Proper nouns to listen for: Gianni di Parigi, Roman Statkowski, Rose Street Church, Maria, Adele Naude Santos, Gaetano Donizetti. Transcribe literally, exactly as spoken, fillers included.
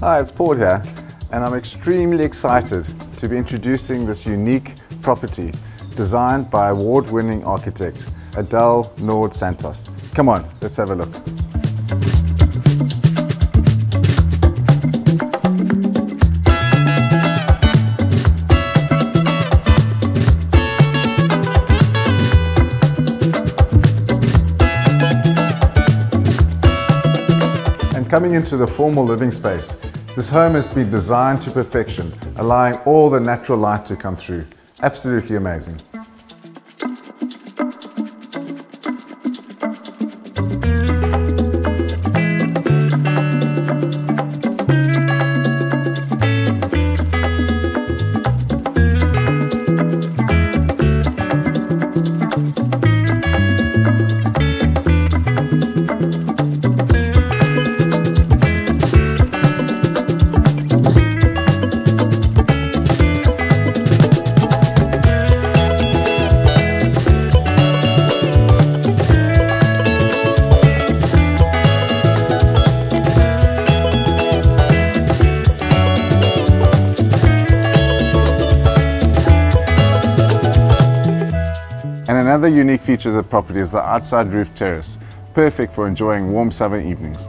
Hi, it's Paul here, and I'm extremely excited to be introducing this unique property designed by award-winning architect Adele Naude Santos. Come on, let's have a look. Coming into the formal living space, this home has been designed to perfection, allowing all the natural light to come through. Absolutely amazing. And another unique feature of the property is the outside roof terrace, perfect for enjoying warm summer evenings.